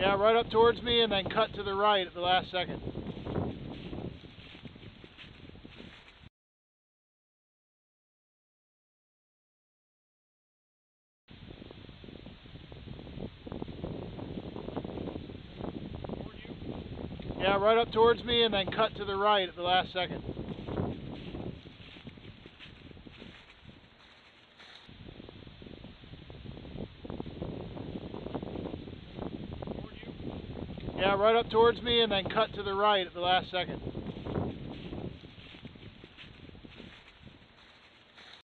Yeah, right up towards me and then cut to the right at the last second. Yeah, right up towards me and then cut to the right at the last second. Yeah, right up towards me and then cut to the right at the last second.